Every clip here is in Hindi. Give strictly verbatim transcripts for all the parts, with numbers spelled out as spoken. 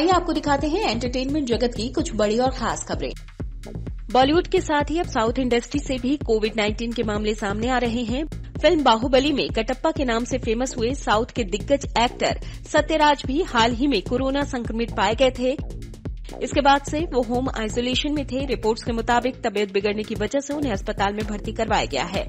आइए आपको दिखाते हैं एंटरटेनमेंट जगत की कुछ बड़ी और खास खबरें। बॉलीवुड के साथ ही अब साउथ इंडस्ट्री से भी कोविड उन्नीस के मामले सामने आ रहे हैं। फिल्म बाहुबली में कटप्पा के नाम से फेमस हुए साउथ के दिग्गज एक्टर सत्यराज भी हाल ही में कोरोना संक्रमित पाए गए थे। इसके बाद से वो होम आइसोलेशन में थे। रिपोर्ट्स के मुताबिक तबीयत बिगड़ने की वजह से उन्हें अस्पताल में भर्ती करवाया गया है।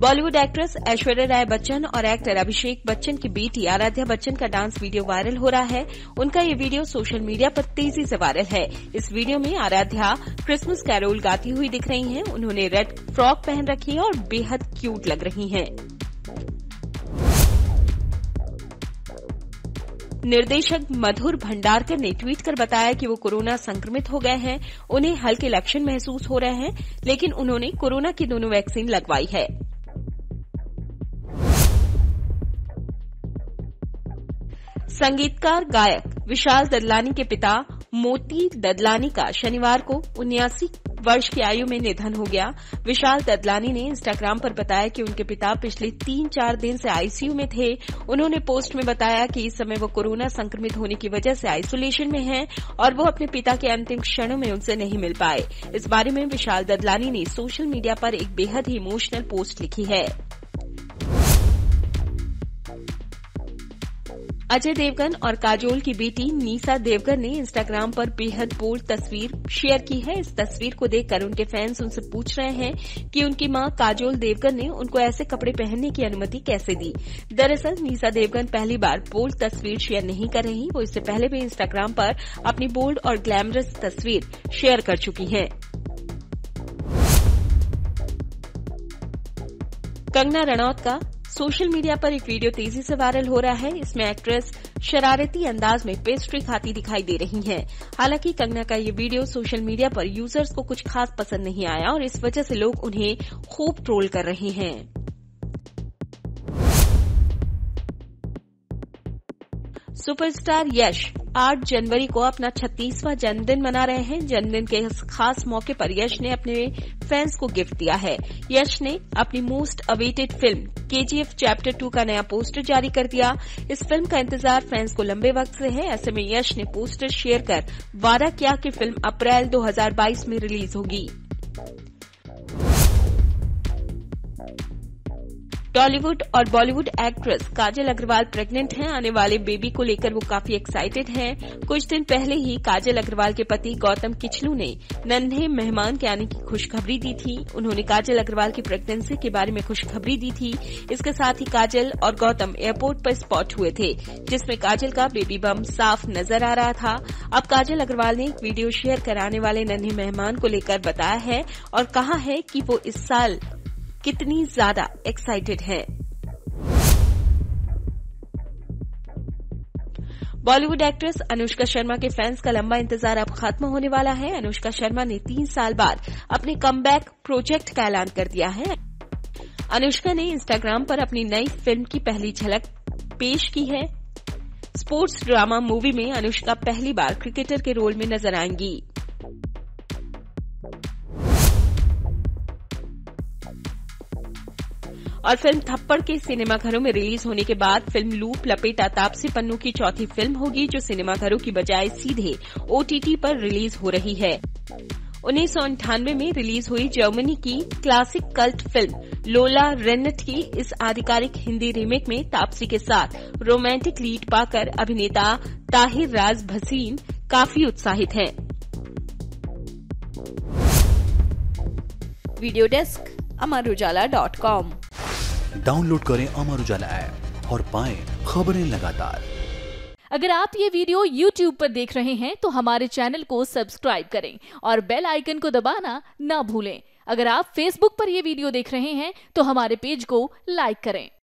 बॉलीवुड एक्ट्रेस ऐश्वर्या राय बच्चन और एक्टर अभिषेक बच्चन की बेटी आराध्या बच्चन का डांस वीडियो वायरल हो रहा है। उनका ये वीडियो सोशल मीडिया पर तेजी से वायरल है। इस वीडियो में आराध्या क्रिसमस कैरोल गाती हुई दिख रही हैं। उन्होंने रेड फ्रॉक पहन रखी है और बेहद क्यूट लग रही हैं। निर्देशक मधुर भंडारकर ने ट्वीट कर बताया कि वो कोरोना संक्रमित हो गए हैं। उन्हें हल्के लक्षण महसूस हो रहे हैं, लेकिन उन्होंने कोरोना की दोनों वैक्सीन लगवाई है। संगीतकार गायक विशाल ददलानी के पिता मोती ददलानी का शनिवार को उन्यासी वर्ष की आयु में निधन हो गया। विशाल ददलानी ने इंस्टाग्राम पर बताया कि उनके पिता पिछले तीन चार दिन से आईसीयू में थे। उन्होंने पोस्ट में बताया कि इस समय वो कोरोना संक्रमित होने की वजह से आइसोलेशन में हैं और वो अपने पिता के अंतिम क्षणों में उनसे नहीं मिल पाए। इस बारे में विशाल ददलानी ने सोशल मीडिया पर एक बेहद ही इमोशनल पोस्ट लिखी है। अजय देवगन और काजोल की बेटी नीसा देवगन ने इंस्टाग्राम पर बेहद बोल्ड तस्वीर शेयर की है। इस तस्वीर को देखकर उनके फैंस उनसे पूछ रहे हैं कि उनकी मां काजोल देवगन ने उनको ऐसे कपड़े पहनने की अनुमति कैसे दी। दरअसल नीसा देवगन पहली बार बोल्ड तस्वीर शेयर नहीं कर रही। वो इससे पहले भी इंस्टाग्राम पर अपनी बोल्ड और ग्लैमरस तस्वीर शेयर कर चुकी हैं। कंगना रनौत का सोशल मीडिया पर एक वीडियो तेजी से वायरल हो रहा है। इसमें एक्ट्रेस शरारती अंदाज में पेस्ट्री खाती दिखाई दे रही हैं। हालांकि कंगना का ये वीडियो सोशल मीडिया पर यूजर्स को कुछ खास पसंद नहीं आया और इस वजह से लोग उन्हें खूब ट्रोल कर रहे हैं। सुपरस्टार यश आठ जनवरी को अपना छत्तीसवां जन्मदिन मना रहे हैं। जन्मदिन के इस खास मौके पर यश ने अपने फैंस को गिफ्ट दिया है। यश ने अपनी most awaited film KGF chapter two का नया पोस्टर जारी कर दिया। इस फिल्म का इंतजार फैंस को लंबे वक्त से है। ऐसे में यश ने पोस्टर शेयर कर वादा किया कि फिल्म अप्रैल दो हज़ार बाईस में रिलीज होगी। टॉलीवुड और Bollywood actress Kajal Aggarwal pregnant हैं। आने वाले बेबी को लेकर वो काफी एक्साइटेड हैं। कुछ दिन पहले ही काजल अग्रवाल के पति गौतम किचलू ने नन्हे मेहमान के आने की खुशखबरी दी थी। उन्होंने काजल अग्रवाल की प्रेग्नेंसी के बारे में खुशखबरी दी थी। इसके साथ ही काजल और गौतम एयरपोर्ट पर स्पॉट हुए थे, जिसमें काजल का बेबी बम्प साफ नजर आ रहा था। अब काजल अग्रवाल ने एक वीडियो शेयर कराने वाले नन्हे मेहमान को लेकर बताया है और कहा है कि वो इस साल कितनी ज्यादा एक्साइटेड है। बॉलीवुड एक्ट्रेस अनुष्का शर्मा के फैंस का लंबा इंतजार अब खत्म होने वाला है। अनुष्का शर्मा ने तीन साल बाद अपने कमबैक प्रोजेक्ट का ऐलान कर दिया है। अनुष्का ने इंस्टाग्राम पर अपनी नई फिल्म की पहली झलक पेश की है। स्पोर्ट्स ड्रामा मूवी में अनुष्का पहली बार क्रिकेटर के रोल में नजर आएंगी। और फिल्म थप्पड़ के सिनेमाघरों में रिलीज होने के बाद फिल्म लूप लपेटा तापसी पन्नू की चौथी फिल्म होगी, जो सिनेमाघरों की बजाय सीधे ओटीटी पर रिलीज हो रही है। उन्नीस सौ अंठानवे में रिलीज हुई जर्मनी की classic cult film Lola Rennt की इस आधिकारिक हिंदी रीमेक में तापसी के साथ रोमांटिक लीड पाकर अभिनेता ताहिर राज भसीन काफी उत्साहित हैं। Video desk Amar Ujala dot com. Download करें अमर उजाला ऐप और पाएं खबरें लगातार। अगर आप ये वीडियो यूट्यूब पर देख रहे हैं तो हमारे चैनल को सब्सक्राइब करें और बेल आइकन को दबाना ना भूलें। अगर आप फेसबुक पर ये वीडियो देख रहे हैं तो हमारे पेज को लाइक करें।